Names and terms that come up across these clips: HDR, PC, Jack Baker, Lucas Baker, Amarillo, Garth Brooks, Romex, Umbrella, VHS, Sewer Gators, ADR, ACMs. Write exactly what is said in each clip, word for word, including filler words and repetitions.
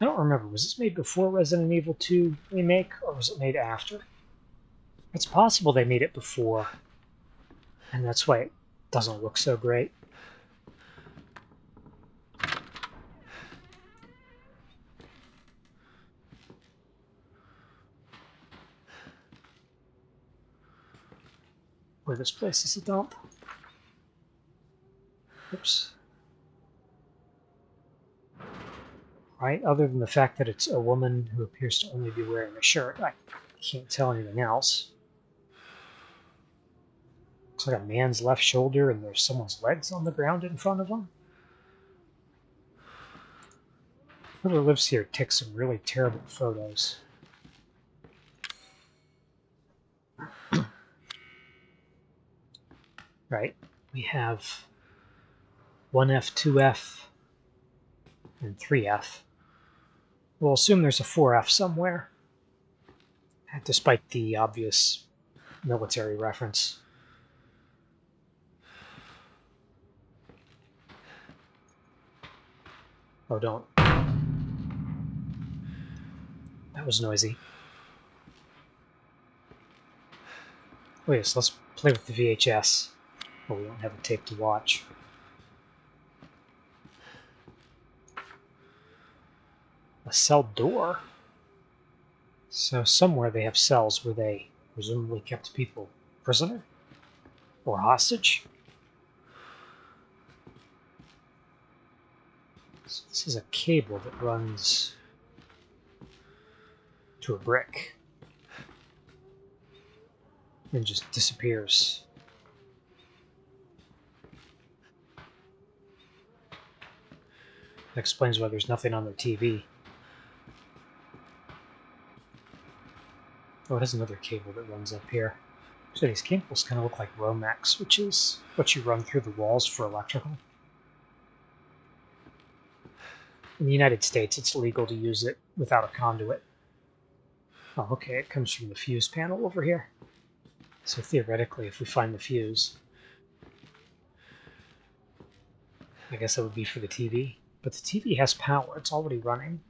I don't remember. Was this made before Resident Evil two Remake, or was it made after? It's possible they made it before, and that's why it doesn't look so great. Boy, this place is a dump. Oops. Right, other than the fact that it's a woman who appears to only be wearing a shirt, I can't tell anything else. Looks like a man's left shoulder and there's someone's legs on the ground in front of him. Whoever lives here takes some really terrible photos. Right, we have one F, two F, and three F. We'll assume there's a four F somewhere, despite the obvious military reference. Oh, don't. That was noisy. Oh yes, let's play with the V H S. Oh, we don't have a tape to watch. A cell door? So somewhere they have cells where they presumably kept people prisoner? Or hostage? So this is a cable that runs to a brick and just disappears. That explains why there's nothing on their T V. Oh, it has another cable that runs up here. So these cables kind of look like Romex, which is what you run through the walls for electrical. In the United States, it's legal to use it without a conduit. Oh, okay, it comes from the fuse panel over here. So theoretically, if we find the fuse, I guess that would be for the T V. But the T V has power, it's already running.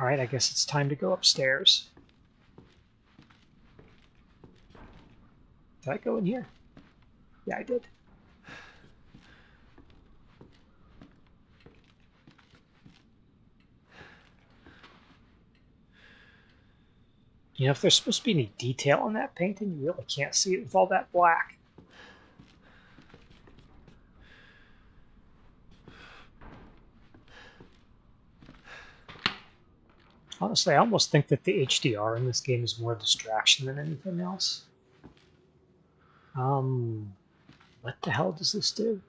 Alright, I guess it's time to go upstairs. Did I go in here? Yeah, I did. You know, if there's supposed to be any detail on that painting, you really can't see it with all that black. Honestly, I almost think that the H D R in this game is more distraction than anything else. Um, what the hell does this do?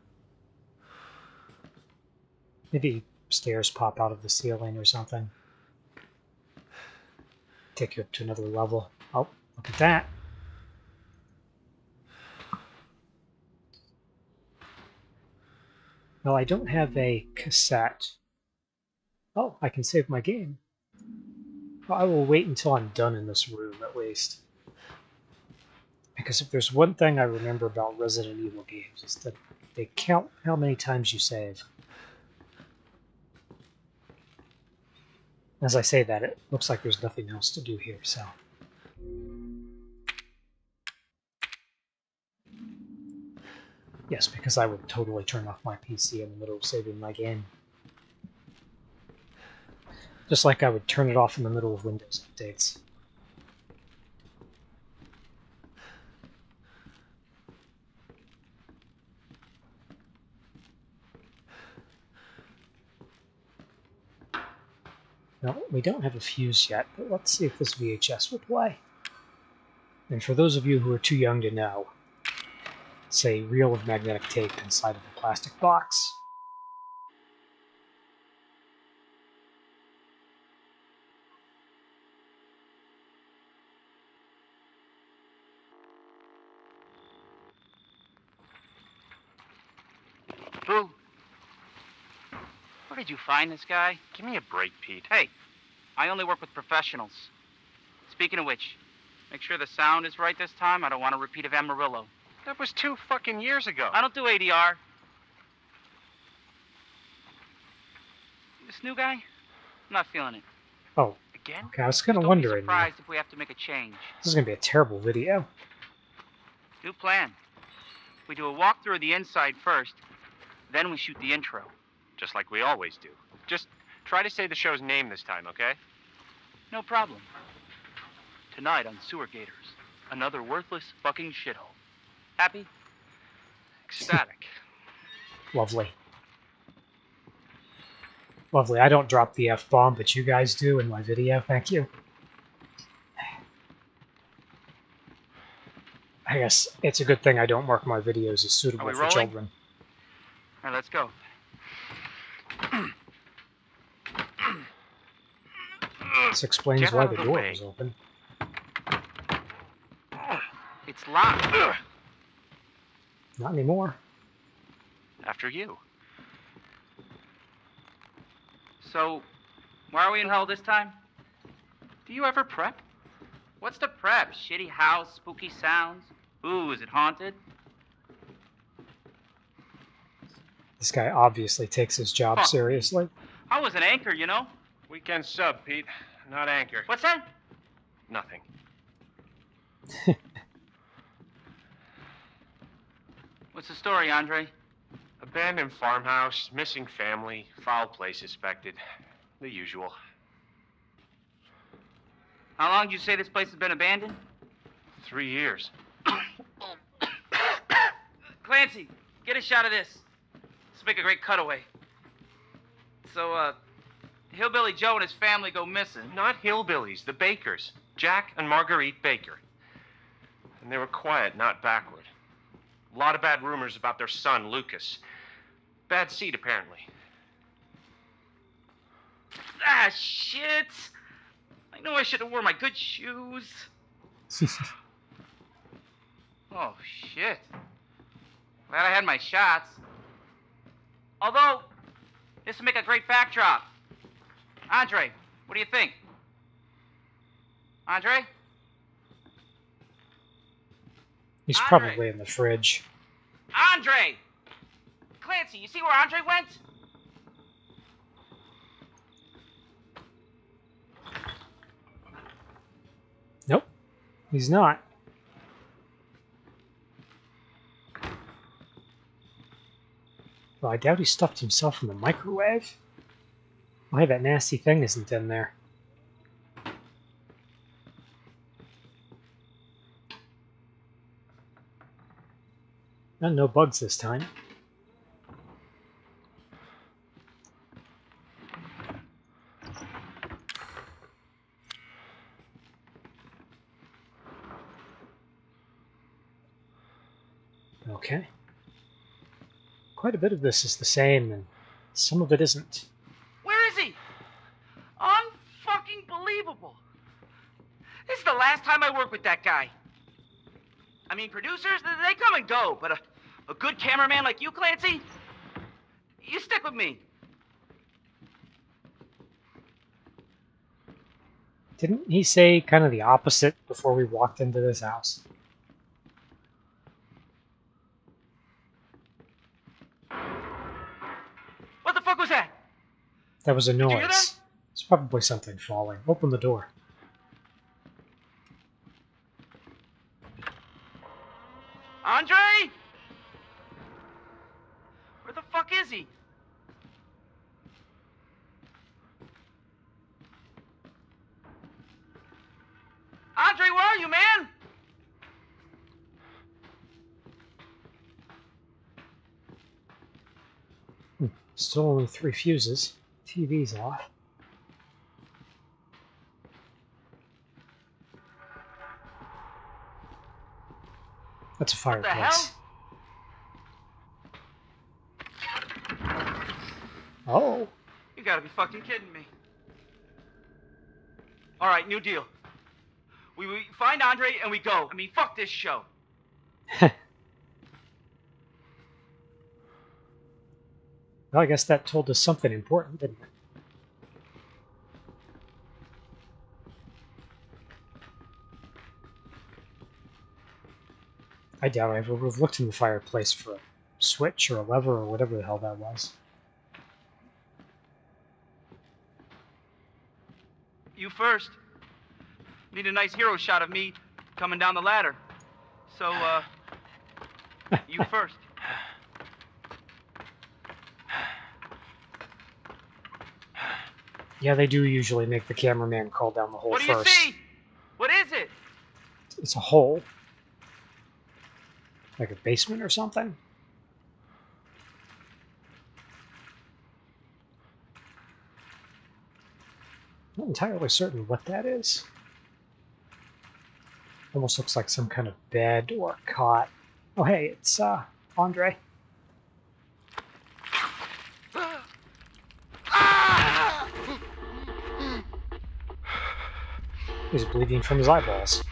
Maybe stairs pop out of the ceiling or something. Take you up to another level. Oh, look at that. Well, I don't have a cassette. Oh, I can save my game. Well, I will wait until I'm done in this room, at least. Because if there's one thing I remember about Resident Evil games, is that they count how many times you save. As I say that, it looks like there's nothing else to do here, so... Yes, because I would totally turn off my P C in the middle of saving my game. Just like I would turn it off in the middle of Windows updates. No, we don't have a fuse yet, but let's see if this V H S will play. And for those of you who are too young to know, it's a reel of magnetic tape inside of a plastic box. Did you find this guy? Give me a break, Pete. Hey, I only work with professionals. Speaking of which, make sure the sound is right this time. I don't want a repeat of Amarillo. That was two fucking years ago. I don't do A D R. this new guy? I'm not feeling it. Oh. Again? Okay, I was kind of wondering. I'm surprised if we have to make a change. This is going to be a terrible video. New plan. We do a walkthrough of the inside first, then we shoot the intro. Just like we always do. Just try to say the show's name this time, okay? No problem. Tonight on Sewer Gators, another worthless fucking shithole. Happy? Ecstatic. Lovely. Lovely. I don't drop the F-bomb, but you guys do in my video. Thank you. I guess it's a good thing I don't mark my videos as suitable for rolling? Children. All right, let's go. This explains Get why the, the door way. was open. It's locked. Not anymore. After you. So, why are we in hell this time? Do you ever prep? What's the prep? Shitty house, spooky sounds? Ooh, is it haunted? This guy obviously takes his job oh. seriously. I was an anchor, you know? Weekend sub, Pete. Not anchor. What's that? Nothing. What's the story, Andre? Abandoned farmhouse, missing family, foul play suspected. The usual. How long did you say this place has been abandoned? Three years. Clancy, get a shot of this. Let's make a great cutaway. So, uh, Hillbilly Joe and his family go missing. Not hillbillies, the Bakers. Jack and Marguerite Baker. And they were quiet, not backward. A lot of bad rumors about their son, Lucas. Bad seed, apparently. Ah, shit! I know I should have worn my good shoes. Oh, shit. Glad I had my shots. Although, this would make a great backdrop. Andre, what do you think? Andre? He's Andre. probably in the fridge. Andre! Clancy, you see where Andre went? Nope. He's not. Well, I doubt he stuffed himself in the microwave. Why, that nasty thing isn't in there. And no bugs this time. Okay. Quite a bit of this is the same, and some of it isn't. Where is he? Unfucking believable. This is the last time I work with that guy. I mean, producers, they come and go, but a, a good cameraman like you, Clancy, you stick with me. Didn't he say kind of the opposite before we walked into this house? What the fuck was that? That was a noise. Did you hear that? It's probably something falling. Open the door. Andre? Where the fuck is he? Andre, where are you, man? Hmm. Still only three fuses. T V's off. That's a fireplace. What the hell? Oh. You gotta be fucking kidding me. Alright, new deal. We, we find Andre and we go. I mean, fuck this show. Well, I guess that told us something important, didn't it? I doubt I ever would have looked in the fireplace for a switch or a lever or whatever the hell that was. you first. Need a nice hero shot of me coming down the ladder. So, uh, you first. Yeah, they do usually make the cameraman crawl down the hole first. What do you see? What is it? It's a hole. Like a basement or something? Not entirely certain what that is. Almost looks like some kind of bed or cot. Oh, hey, it's uh, Andre. He's bleeding from his eyeballs.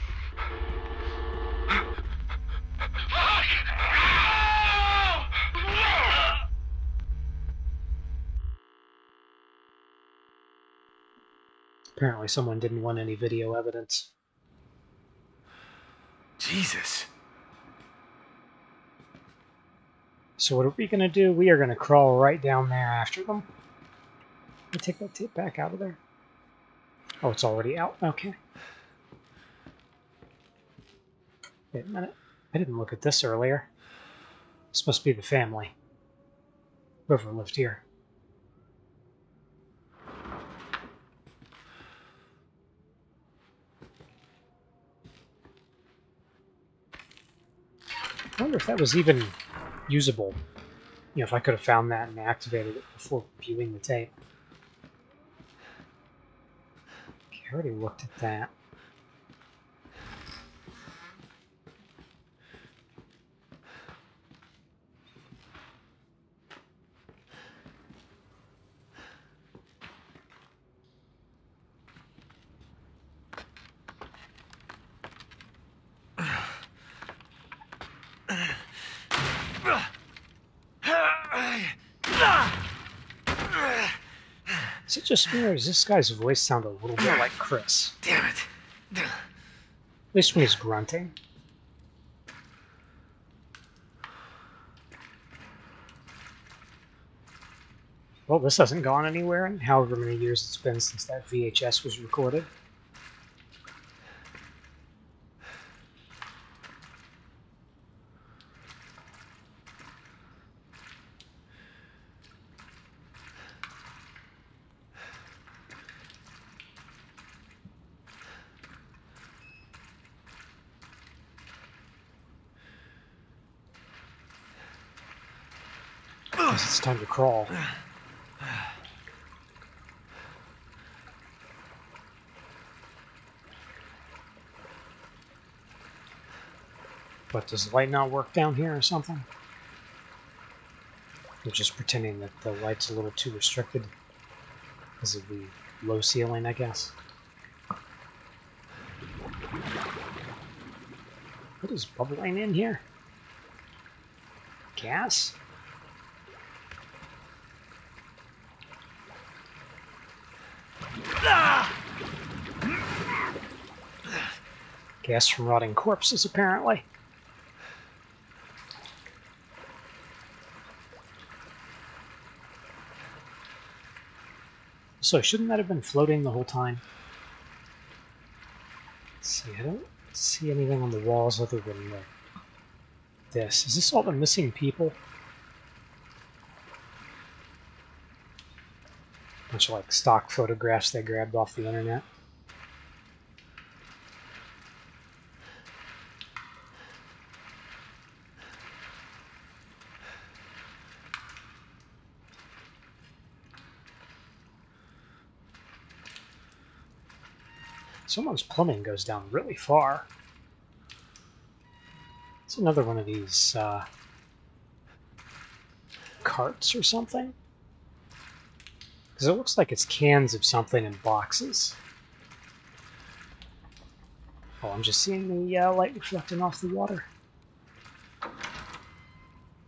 Apparently someone didn't want any video evidence. Jesus. So what are we going to do? We are going to crawl right down there after them. Let me take that tape back out of there. Oh, it's already out. Okay. Wait a minute. I didn't look at this earlier. This must be the family. Whoever lived here. I wonder if that was even usable. You know, if I could have found that and activated it before viewing the tape. Okay, I already looked at that. Is it just me, or does this guy's voice sound a little bit like Chris? Damn it! At least when he's grunting. Well, this hasn't gone anywhere in however many years it's been since that V H S was recorded. It's time to crawl. But does the light not work down here or something? We're just pretending that the light's a little too restricted. Because of the low ceiling, I guess. What is bubbling in here? Gas? Gas from rotting corpses, apparently. So, shouldn't that have been floating the whole time? Let's see, I don't see anything on the walls other than this. Is this all the missing people? Bunch of like stock photographs they grabbed off the internet. Someone's plumbing goes down really far. It's another one of these uh, carts or something. Because it looks like it's cans of something in boxes. Oh, I'm just seeing the uh, light reflecting off the water.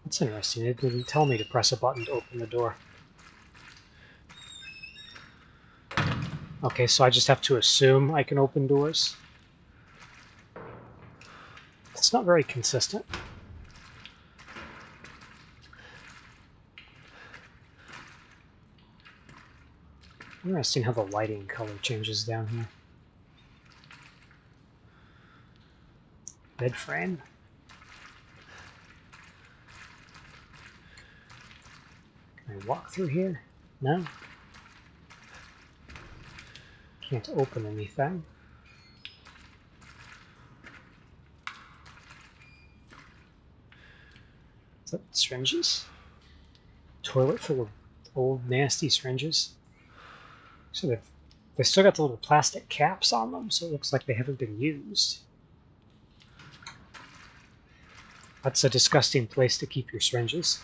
That's interesting. It didn't tell me to press a button to open the door. Okay, so I just have to assume I can open doors. It's not very consistent. Interesting how the lighting color changes down here. Bed frame. Can I walk through here? No. Can't open anything. Is that syringes? Toilet full of old nasty syringes. So they've, they've still got the little plastic caps on them, so it looks like they haven't been used. That's a disgusting place to keep your syringes.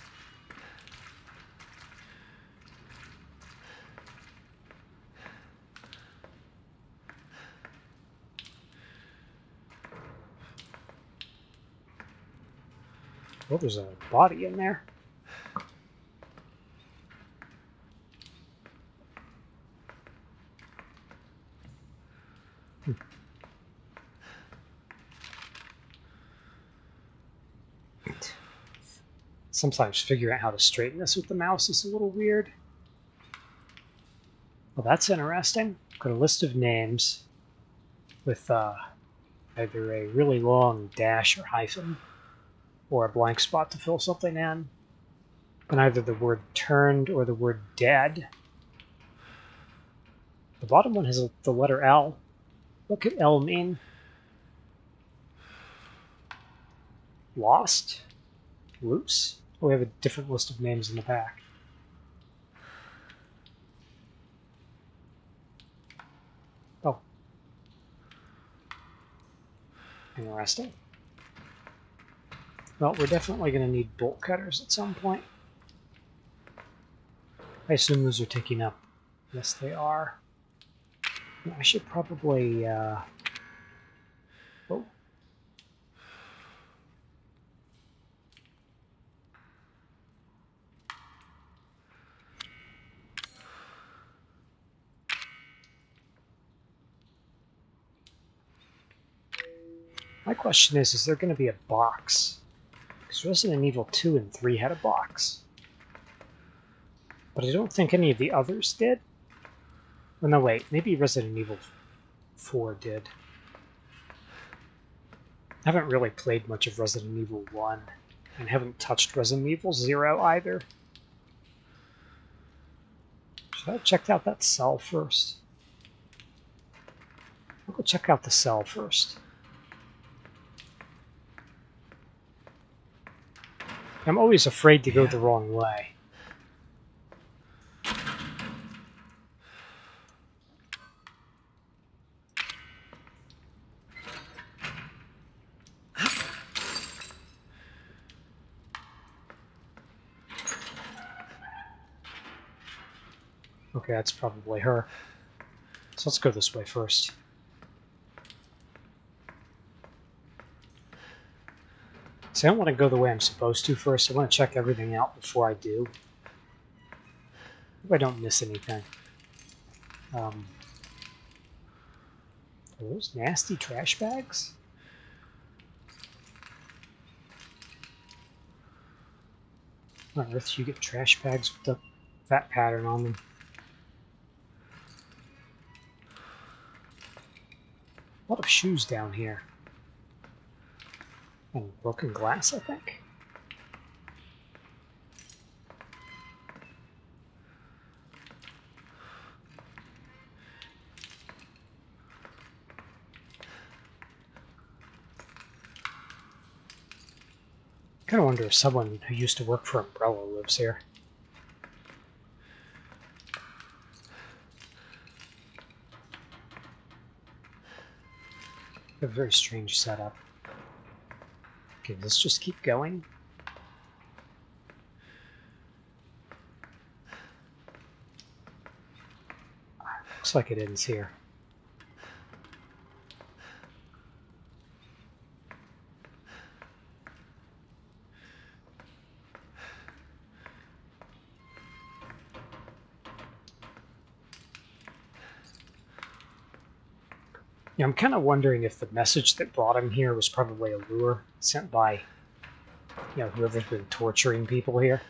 Oh, there's a body in there. Sometimes figuring out how to straighten this with the mouse is a little weird. Well, that's interesting. Got a list of names with uh, either a really long dash or hyphen or a blank spot to fill something in, but either the word turned or the word dead. The bottom one has the letter L. What could L mean? Lost? Loose? Oh, we have a different list of names in the back. Oh. Interesting. Well, we're definitely going to need bolt cutters at some point. I assume those are taking up. Yes, they are. I should probably... Uh... Oh. My question is, is there going to be a box? Because Resident Evil two and three had a box. But I don't think any of the others did. Oh, no, wait, maybe Resident Evil four did. I haven't really played much of Resident Evil one, and haven't touched Resident Evil zero either. Should I have checked out that cell first? I'll go check out the cell first. I'm always afraid to go the wrong way. Okay, that's probably her. So let's go this way first. See, I don't want to go the way I'm supposed to first. I want to check everything out before I do. Hope I don't miss anything. Um, are those nasty trash bags? How on earth do you get trash bags with the fat pattern on them? A lot of shoes down here. And broken glass, I think. Kind of wonder if someone who used to work for Umbrella lives here. A very strange setup. Okay, let's just keep going. Looks like it ends here. Yeah, I'm kind of wondering if the message that brought him here was probably a lure sent by, you know, whoever's been torturing people here.